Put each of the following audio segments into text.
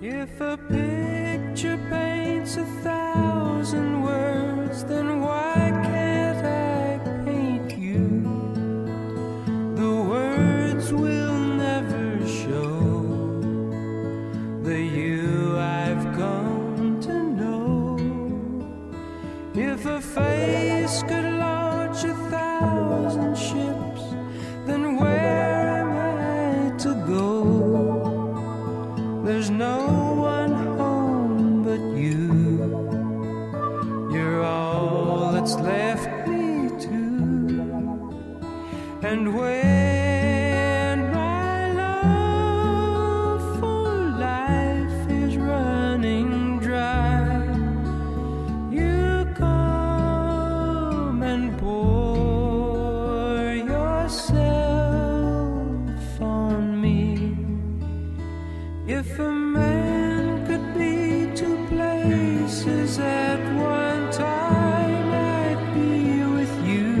If a picture paints 1,000 words, then why can't I paint you? The words will never show the you I've come to know. If a face could launch 1,000 ships, then where am I to go? There's no one home but you. You're all that's left me to. And when my love for life is running dry, you come and pour yourself on me. If a man could be 2 places at one time, I'd be with you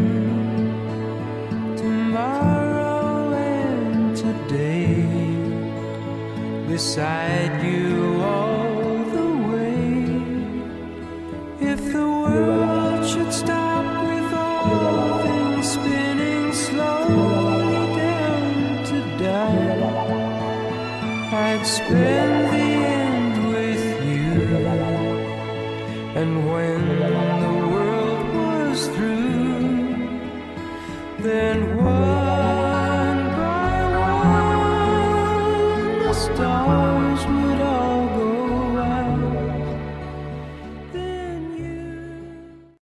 tomorrow and today, beside you all the way. If the world should stop with all things spinning slowly down to die, I'd spend the end with you. And when the world was through, then what?